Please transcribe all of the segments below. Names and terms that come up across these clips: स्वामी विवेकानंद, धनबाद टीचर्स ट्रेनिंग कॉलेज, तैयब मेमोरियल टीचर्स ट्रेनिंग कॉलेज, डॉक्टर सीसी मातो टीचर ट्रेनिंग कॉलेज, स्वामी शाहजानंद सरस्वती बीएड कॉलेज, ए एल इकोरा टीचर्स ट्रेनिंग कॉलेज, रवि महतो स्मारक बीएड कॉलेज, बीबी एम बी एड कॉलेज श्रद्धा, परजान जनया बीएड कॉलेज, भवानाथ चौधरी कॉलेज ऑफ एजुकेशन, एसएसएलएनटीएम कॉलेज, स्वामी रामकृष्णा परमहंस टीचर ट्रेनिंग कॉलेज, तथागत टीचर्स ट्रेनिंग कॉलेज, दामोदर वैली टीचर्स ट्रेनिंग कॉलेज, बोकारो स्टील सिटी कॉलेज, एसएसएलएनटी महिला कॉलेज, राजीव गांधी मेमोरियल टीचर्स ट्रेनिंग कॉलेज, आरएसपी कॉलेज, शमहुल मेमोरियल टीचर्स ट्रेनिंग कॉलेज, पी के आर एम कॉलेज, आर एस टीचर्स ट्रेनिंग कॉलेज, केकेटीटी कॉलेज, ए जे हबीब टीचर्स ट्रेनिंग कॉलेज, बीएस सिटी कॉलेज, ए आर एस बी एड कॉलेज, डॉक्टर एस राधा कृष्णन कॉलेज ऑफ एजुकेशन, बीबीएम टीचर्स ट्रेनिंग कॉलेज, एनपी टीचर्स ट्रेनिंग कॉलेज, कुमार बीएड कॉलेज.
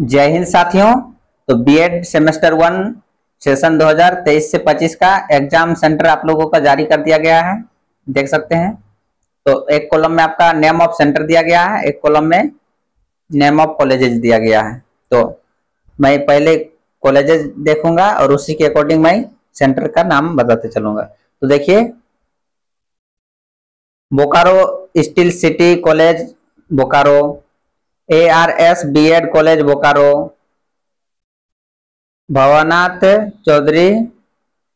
जय हिंद साथियों। तो बीएड सेमेस्टर 1 सेशन 2023 से 25 का एग्जाम सेंटर आप लोगों का जारी कर दिया गया है, देख सकते हैं। तो एक कॉलम में आपका नेम ऑफ सेंटर दिया गया है, एक कॉलम में नेम ऑफ कॉलेजेस दिया गया है। तो मैं पहले कॉलेजेस देखूंगा और उसी के अकॉर्डिंग मैं सेंटर का नाम बताते चलूंगा। तो देखिए, बोकारो स्टील सिटी कॉलेज Bokaro, ए आर एस बी एड कॉलेज Bokaro, भवानाथ चौधरी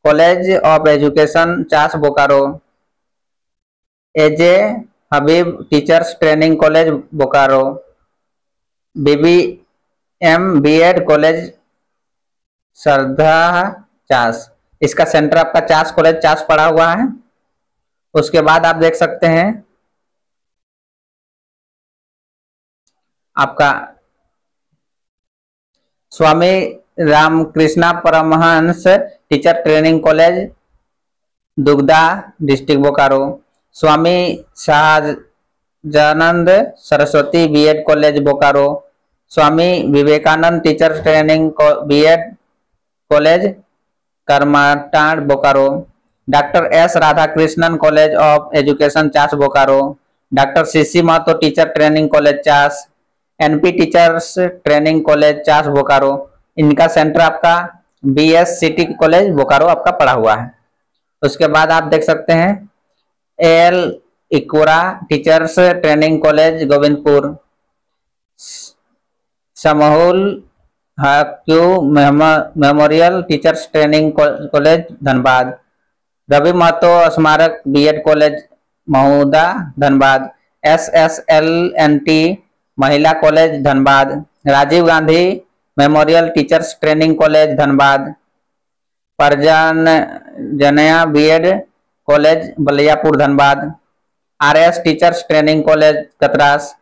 कॉलेज ऑफ एजुकेशन Chas Bokaro, ए जे हबीब टीचर्स ट्रेनिंग कॉलेज Bokaro, बीबी एम बी एड कॉलेज श्रद्धा Chas. इसका सेंटर आपका चास कॉलेज चास पड़ा हुआ है। उसके बाद आप देख सकते हैं आपका स्वामी रामकृष्णा परमहंस टीचर ट्रेनिंग कॉलेज Dugda district Bokaro, स्वामी शाहजानंद सरस्वती बीएड कॉलेज Bokaro, स्वामी विवेकानंद teacher training B Ed college Karmatanr Bokaro, डॉक्टर एस राधा कृष्णन कॉलेज ऑफ एजुकेशन Chas Bokaro, डॉक्टर सीसी मातो टीचर ट्रेनिंग कॉलेज Chas, एनपी टीचर्स ट्रेनिंग कॉलेज Chas Bokaro. इनका सेंटर आपका बीएस सिटी कॉलेज बोकारो आपका पड़ा हुआ है। उसके बाद आप देख सकते हैं ए एल इकोरा टीचर्स ट्रेनिंग कॉलेज Govindpur, शमहुल मेमोरियल टीचर्स ट्रेनिंग कॉलेज Dhanbad, रवि महतो स्मारक बीएड कॉलेज Mahuda Dhanbad, एसएसएलएनटी महिला कॉलेज Dhanbad, राजीव गांधी मेमोरियल टीचर्स ट्रेनिंग कॉलेज Dhanbad, परजान जनया बीएड कॉलेज Baliyapur Dhanbad, आर एस टीचर्स ट्रेनिंग कॉलेज Katras,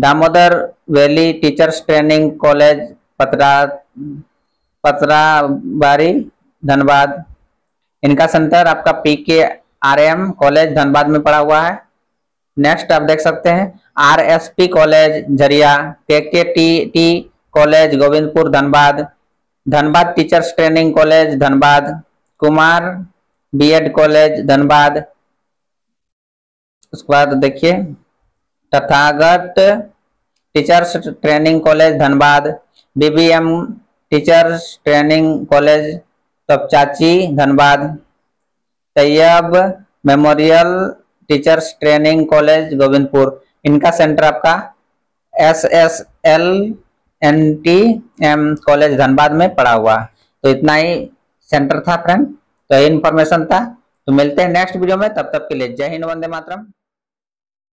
दामोदर वैली टीचर्स ट्रेनिंग कॉलेज Patrabari Dhanbad. इनका सेंटर आपका पी के आर एम कॉलेज धनबाद में पड़ा हुआ है। Next आप देख सकते हैं आरएसपी कॉलेज Jharia, केकेटीटी कॉलेज Govindpur Dhanbad, धनबाद टीचर्स ट्रेनिंग कॉलेज Dhanbad, कुमार बीएड कॉलेज Dhanbad. उसके बाद देखिए तथागत टीचर्स ट्रेनिंग कॉलेज Dhanbad, बीबीएम टीचर्स ट्रेनिंग कॉलेज Tapchanchi Dhanbad, तैयब मेमोरियल टीचर्स ट्रेनिंग कॉलेज Govindpur. इनका सेंटर आपका एसएसएलएनटीएम कॉलेज धनबाद में पड़ा हुआ। तो इतना ही सेंटर था फ्रेंड, तो ये इन्फॉर्मेशन था। तो मिलते हैं नेक्स्ट वीडियो में, तब तक के लिए जय हिंद, वंदे मातरम।